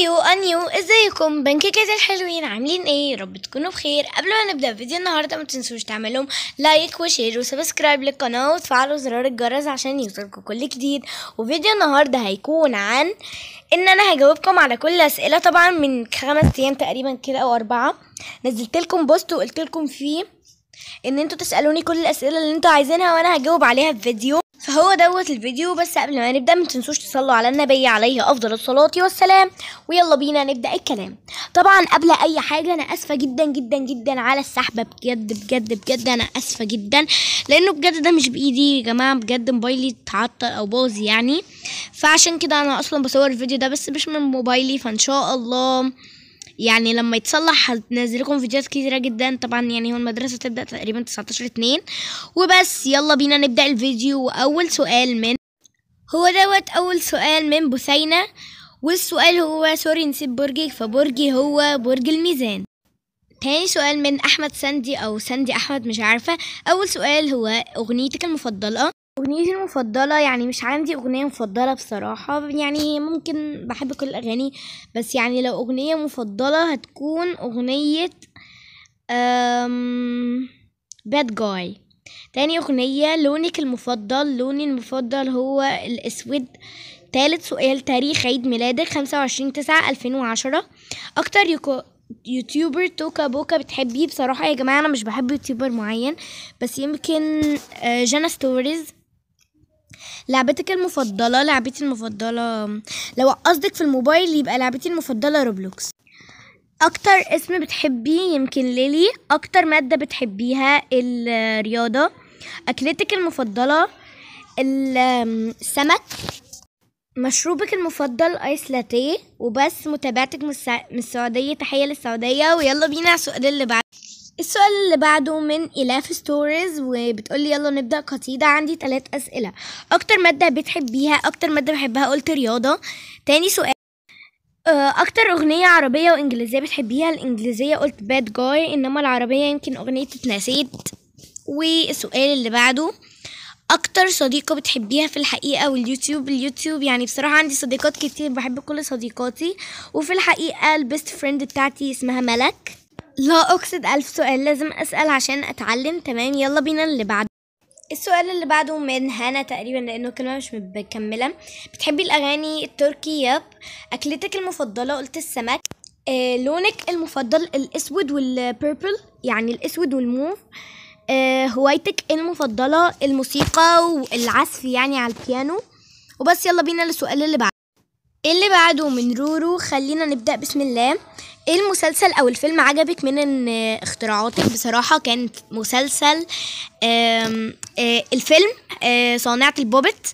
هايو انيو، ازيكم بنكيكات الحلوين؟ عاملين ايه؟ رب تكونوا بخير. قبل ما نبدا فيديو النهارده ما تنسوش تعملوا لايك وشير وسبسكرايب للقناه وتفعلوا زرار الجرس عشان يوصلكم كل جديد. وفيديو النهارده هيكون عن ان انا هجاوبكم على كل اسئله. طبعا من 5 ايام تقريبا كده او 4 نزلت لكم بوست وقلت لكم فيه ان انتوا تسالوني كل الاسئله اللي انتوا عايزينها وانا هجاوب عليها في فيديو، فهو دوت الفيديو. بس قبل ما نبدأ ما تنسوش تصلوا على النبي عليه أفضل الصلاة والسلام، ويلا بينا نبدأ الكلام. طبعا قبل أي حاجة أنا آسفة جدا جدا جدا على السحبة، بجد بجد بجد أنا آسفة جدا، لأنه بجد ده مش بإيدي يا جماعة، بجد موبايلي اتعطل أو باظ يعني، فعشان كده أنا أصلا بصور الفيديو ده بس مش من موبايلي. فإن شاء الله يعني لما يتصلح هنزل لكم فيديوهات كتيره جدا. طبعا يعني هو المدرسه تبدا تقريبا 19/2 وبس. يلا بينا نبدا الفيديو. واول سؤال من هو دوت، اول سؤال من بثينه، والسؤال هو سوري نسيت برجك، فبرجي هو برج الميزان. تاني سؤال من احمد سندي او سندي احمد مش عارفه. اول سؤال هو اغنيتك المفضله. اغنيتي المفضله يعني مش عندي اغنيه مفضله بصراحه، يعني ممكن بحب كل الاغاني، بس يعني لو اغنيه مفضله هتكون اغنيه باد جاي. تاني اغنيه لونك المفضل. لوني المفضل هو الاسود. تالت سؤال تاريخ عيد ميلادك 25/9/2010. اكتر يوتيوبر توكا بوكا بتحبيه؟ بصراحه يا جماعه انا مش بحب يوتيوبر معين، بس يمكن جانا ستوريز. لعبتك المفضله. لعبتي المفضله لو قصدك في الموبايل يبقى لعبتي المفضله روبلوكس. اكتر اسم بتحبيه يمكن ليلي. اكتر ماده بتحبيها الرياضه. اكلتك المفضله السمك. مشروبك المفضل ايس لاتيه. وبس متابعتك من السعوديه، تحيه للسعوديه. ويلا بينا على السؤال اللي بعده. السؤال اللي بعده من إلاف ستوريز، وبتقولي يلا نبدأ قصيدة. عندي 3 أسئلة. أكتر مادة بتحبيها. أكتر مادة بحبها قلت رياضة. تاني سؤال أكتر أغنية عربية وإنجليزية بتحبيها. الإنجليزية قلت باد جاي، إنما العربية يمكن أغنية اتنسيت. والسؤال اللي بعده أكتر صديقة بتحبيها في الحقيقة واليوتيوب. اليوتيوب يعني بصراحة عندي صديقات كتير، بحب كل صديقاتي، وفي الحقيقة البيست فريند بتاعتي اسمها ملك. لا أقصد 1000 سؤال لازم أسأل عشان أتعلم. تمام يلا بينا اللي بعده. السؤال اللي بعده من هنا تقريبا، لأنه كلمة مش مكملة. بتحبي الأغاني التركي؟ يب. أكلتك المفضلة قلت السمك. لونك المفضل الأسود والبيربل يعني الأسود والموف. هوايتك المفضلة الموسيقى والعزف يعني على البيانو. وبس يلا بينا للسؤال اللي بعده. اللي بعده من رورو، خلينا نبدأ بسم الله. ايه المسلسل او الفيلم عجبك من اختراعاتك؟ بصراحة كان مسلسل الفيلم صانعة البوبت،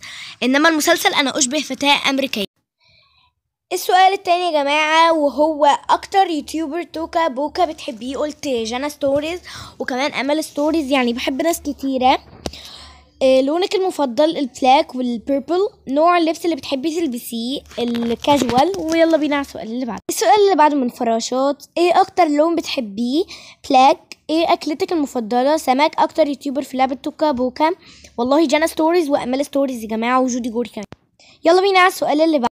انما المسلسل انا اشبه فتاة امريكية. السؤال التاني يا جماعة، وهو اكتر يوتيوبر توكا بوكا بتحبيه قلت جانا ستوريز وكمان امل ستوريز، يعني بحب ناس كتيرة. لونك المفضل البلاك والبيربل. نوع اللبس اللي بتحبي تلبسيه الكاجوال. ويلا بينا على السؤال اللي بعده. السؤال اللي بعده من فراشات، ايه اكتر لون بتحبيه؟ بلاك. ايه اكلتك المفضله؟ سمك. اكتر يوتيوبر في لعبه توكا بوكا؟ والله جانا ستوريز وامال ستوريز يا جماعه، وجودي جوري كمان. يلا بينا على السؤال اللي بعده.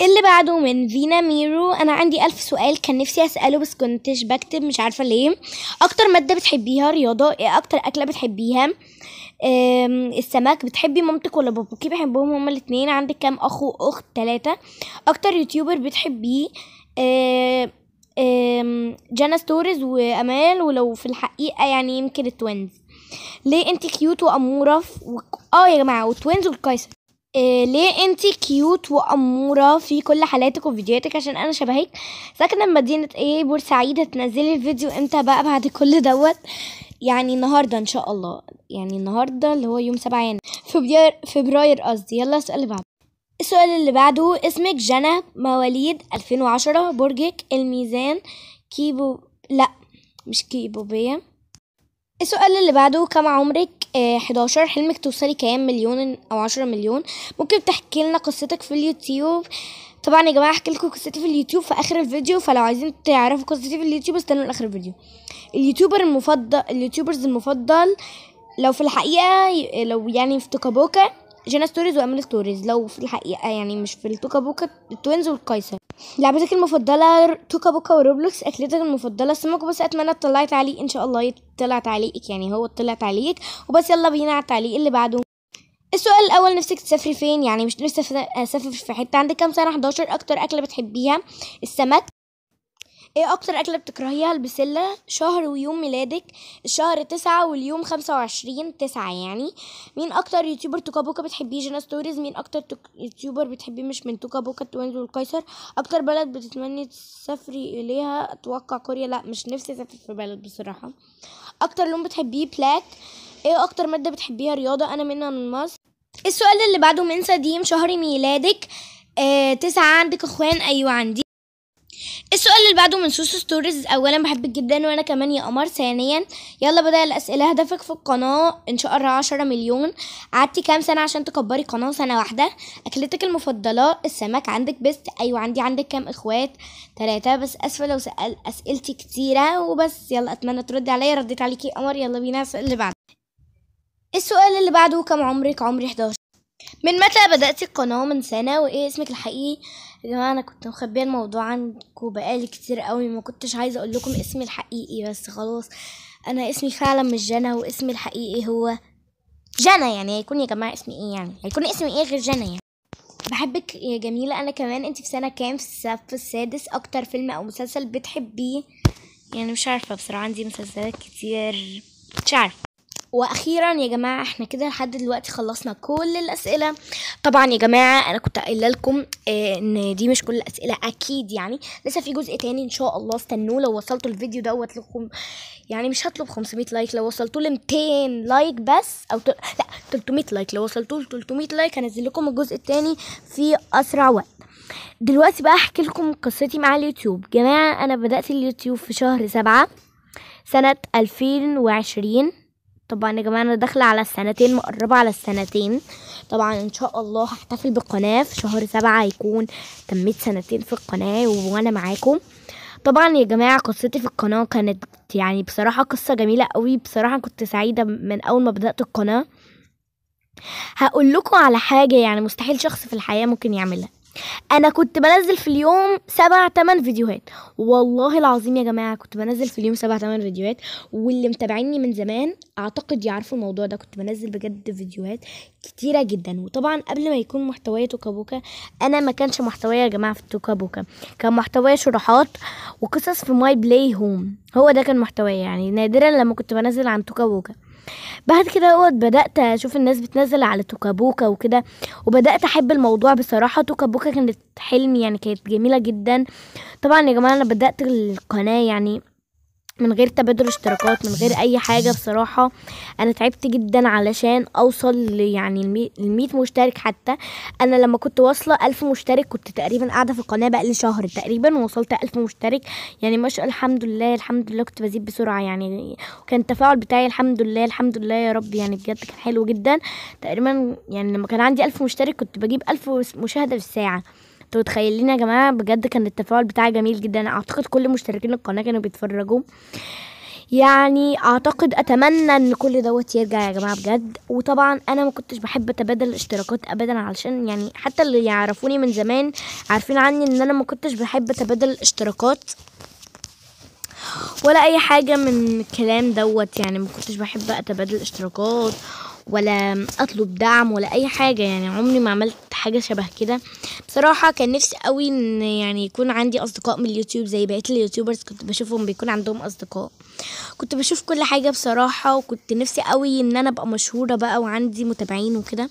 اللي بعده من فينا ميرو، انا عندي 1000 سؤال كان نفسي اساله بس كنتش بكتب مش عارفه ليه. اكتر ماده بتحبيها رياضه. ايه اكتر اكله بتحبيها؟ السمك. بتحبي مامتك ولا باباكي؟ بحبهم هما الاتنين. عندك كام اخ واخت؟ 3. اكتر يوتيوبر بتحبيه جانا ستوريز وامال، ولو في الحقيقه يعني يمكن التوينز. ليه انت كيوت واموره يا جماعه، والتوينز والقيصر. ليه انتي كيوت واموره في كل حالاتك وفيديوهاتك؟ عشان انا شبهك. ساكنه بمدينه ايه؟ بورسعيد. هتنزلي الفيديو امتى بقى بعد كل دوت؟ يعني النهارده ان شاء الله، يعني النهارده اللي هو يوم 7 يناير فبراير قصدي. يلا السؤال اللي بعده. السؤال اللي بعده، اسمك جنى، مواليد 2010، برجك الميزان، كيبو لا مش كيبوبيه. السؤال اللي بعده، كم عمرك؟ 11. حلمك توصلي كام؟ مليون او 10 مليون. ممكن تحكي لنا قصتك في اليوتيوب؟ طبعا يا جماعه هحكي لكم قصتي في اليوتيوب في اخر الفيديو، فلو عايزين تعرفوا قصتي في اليوتيوب استنوا لاخر الفيديو. اليوتيوبرز المفضل لو في الحقيقه لو يعني في توكا بوكا جينا ستوريز وامل ستوريز لو في الحقيقه، يعني مش في التوكا بوكا التوينز والقيصر. لعبتك المفضله توكا بوكا وروبلوكس. اكلتك المفضله السمك. بس اتمنى طلعت عليك ان شاء الله، طلع تعليقك يعني هو طلع تعليقك وبس. يلا بينا على التعليق اللي بعده. السؤال الاول، نفسك تسافري فين؟ يعني مش نفسي اسافر في حته. عندك كام سنه؟ 11. اكتر اكله بتحبيها؟ السمك. ايه اكتر اكله بتكرهيها؟ البسله. شهر ويوم ميلادك؟ الشهر 9 واليوم 25/9. يعني مين اكتر يوتيوبر توكا بوكا بتحبيه؟ جينا ستوريز. مين اكتر يوتيوبر بتحبيه مش من توكا بوكا التوينز والقيصر؟ اكتر بلد بتتمني تسافري اليها؟ اتوقع كوريا. لا مش نفسي اسافر في بلد بصراحه. اكتر لون بتحبيه؟ بلاك. ايه اكتر ماده بتحبيها؟ رياضه. انا منها من مصر. السؤال اللي بعده من سديم، شهر ميلادك 9. عندك اخوان؟ ايوه عندي. السؤال اللي بعده من سوسو ستوريز، اولا بحبك جدا وانا كمان يا قمر. ثانيا يلا بدأ الاسئله. هدفك في القناه ان شاء الله 10 مليون. قعدتي كام سنه عشان تكبري قناه؟ سنه واحده. اكلتك المفضله؟ السمك. عندك بيست؟ ايوه عندي. عندك كام اخوات؟ 3. بس اسفه لو اسئلتي كتيره وبس. يلا اتمنى تردي عليا. رديت عليكي يا قمر. يلا بينا السؤال اللي بعده. السؤال اللي بعده، كم عمرك؟ عمري 11. من متى بدأتي القناه؟ من سنه. وايه اسمك الحقيقي؟ يا جماعه انا كنت مخبيه الموضوع عنكم بقالي كتير قوي، ما كنتش عايزه اقول لكم اسمي الحقيقي بس خلاص انا اسمي فعلا مش جنى، واسمي الحقيقي هو جنى. يعني هيكون يا جماعه اسمي ايه؟ يعني هيكون اسمي ايه غير جنى؟ يعني بحبك يا جميله انا كمان. انت في سنه كام؟ في الصف السادس. اكتر فيلم او مسلسل بتحبيه؟ يعني مش عارفه بصراحه، عندي مسلسلات كتير مش عارفه. واخيرا يا جماعه احنا كده لحد دلوقتي خلصنا كل الاسئله. طبعا يا جماعه انا كنت قايله لكم ان دي مش كل الاسئله اكيد، يعني لسه في جزء تاني ان شاء الله استنوه. لو وصلتوا الفيديو دوت لكم يعني مش هطلب 500 لايك، لو وصلتوا ل 200 لايك بس او لا 300 لايك، لو وصلتوا ل 300 لايك هنزل لكم الجزء التاني في اسرع وقت. دلوقتي بقى احكي لكم قصتي مع اليوتيوب. جماعه انا بدات اليوتيوب في شهر 7 سنه 2020. طبعا يا جماعه انا داخله على السنتين، مقربه على السنتين. طبعا ان شاء الله هحتفل بالقناه في شهر 7، هيكون تميت سنتين في القناه وانا معاكم. طبعا يا جماعه قصتي في القناه كانت يعني بصراحه قصه جميله قوي. بصراحه كنت سعيده من اول ما بدات القناه. هقول لكم على حاجه يعني مستحيل شخص في الحياه ممكن يعملها. انا كنت بنزل في اليوم 7-8 فيديوهات، والله العظيم يا جماعه كنت بنزل في اليوم 7-8 فيديوهات. واللي متابعيني من زمان اعتقد يعرفوا الموضوع ده، كنت بنزل بجد فيديوهات كتيره جدا. وطبعا قبل ما يكون محتوايا توكا بوكا انا ما كانش محتوايا يا جماعه في توكا بوكا، كان محتوايا شروحات وقصص في ماي بلاي هوم، هو ده كان محتوايا. يعني نادرا لما كنت بنزل عن توكا بوكا. بعد كده بدأت أشوف الناس بتنزل على توكا بوكا وكده، وبدأت أحب الموضوع بصراحة. توكا بوكا كانت حلمي يعني، كانت جميلة جدا. طبعا يا جماعة أنا بدأت القناة يعني من غير تبادل اشتراكات، من غير أي حاجة. بصراحة أنا تعبت جدا علشان أوصل يعني 100 مشترك. حتى أنا لما كنت واصلة 1000 مشترك كنت تقريبا قاعدة في القناة بقالي شهر تقريبا، ووصلت 1000 مشترك. يعني ما شاء الله الحمد لله الحمد لله كنت بزيد بسرعة يعني، وكان التفاعل بتاعي الحمد لله الحمد لله يا رب يعني بجد كان حلو جدا. تقريبا يعني لما كان عندي 1000 مشترك كنت بجيب 1000 مشاهدة في الساعة. انتوا متخيلين يا جماعه بجد كان التفاعل بتاعي جميل جدا. اعتقد كل مشتركين القناه كانوا بيتفرجوا يعني، اعتقد اتمنى ان كل دوت يرجع يا جماعه بجد. وطبعا انا ما كنتش بحب اتبادل الاشتراكات ابدا، علشان يعني حتى اللي يعرفوني من زمان عارفين عني ان انا ما كنتش بحب اتبادل الاشتراكات ولا اي حاجه من الكلام دوت. يعني ما كنتش بحب اتبادل الاشتراكات ولا اطلب دعم ولا اي حاجه، يعني عمري ما عملت حاجه شبه كده. بصراحه كان نفسي قوي ان يعني يكون عندي اصدقاء من اليوتيوب زي بقيه اليوتيوبرز، كنت بشوفهم بيكون عندهم اصدقاء، كنت بشوف كل حاجه بصراحه. وكنت نفسي قوي ان انا ابقى مشهوره بقى وعندي متابعين وكده.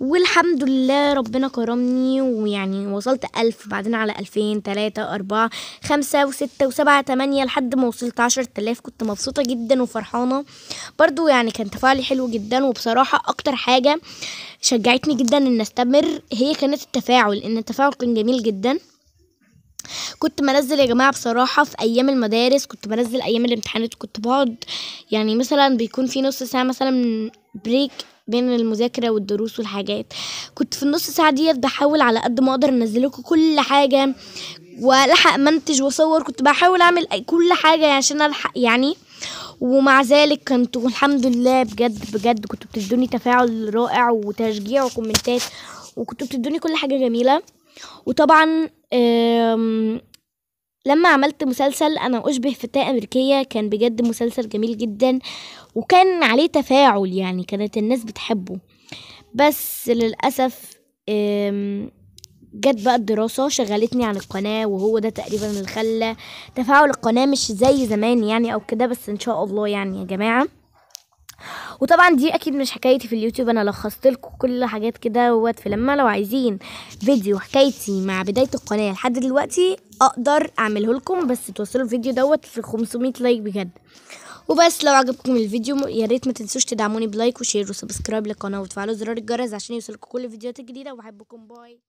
والحمد لله ربنا كرمني ويعني وصلت 1000، بعدين على 2000 3 4 5 و6 و7 8 لحد ما وصلت 10000. كنت مبسوطة جدا وفرحانة برضو، يعني كان تفاعلي حلو جدا. وبصراحة اكتر حاجة شجعتني جدا ان استمر هي كانت التفاعل، ان التفاعل كان جميل جدا. كنت بنزل يا جماعه بصراحه في ايام المدارس، كنت بنزل ايام الامتحانات، كنت بقعد يعني مثلا بيكون في نص ساعه مثلا بريك بين المذاكره والدروس والحاجات، كنت في النص ساعه دي بحاول على قد ما اقدر انزل لكم كل حاجه والحق منتج واصور، كنت بحاول اعمل كل حاجه عشان الحق يعني. ومع ذلك كنتوا الحمد لله بجد كنتوا بتدوني تفاعل رائع وتشجيع وكومنتات، وكنتوا بتدوني كل حاجة جميلة. وطبعا لما عملت مسلسل أنا أشبه فتاة أمريكية كان بجد مسلسل جميل جدا وكان عليه تفاعل، يعني كانت الناس بتحبه. بس للأسف جت بقى الدراسة شغلتني عن القناة، وهو ده تقريبا اللي خلى تفاعل القناة مش زي زمان يعني أو كده، بس إن شاء الله يعني يا جماعة. وطبعا دي اكيد مش حكايتي في اليوتيوب، انا لخصت لكم كل حاجات كده وقت. فلما لو عايزين فيديو حكايتي مع بدايه القناه لحد دلوقتي اقدر اعمله لكم، بس توصلوا الفيديو دوت في 500 لايك بجد. وبس لو عجبكم الفيديو يا ريت ما تنسوش تدعموني بلايك وشير وسبسكرايب للقناه وتفعلوا زرار الجرس عشان يوصلكم كل الفيديوهات الجديده، وبحبكم باي.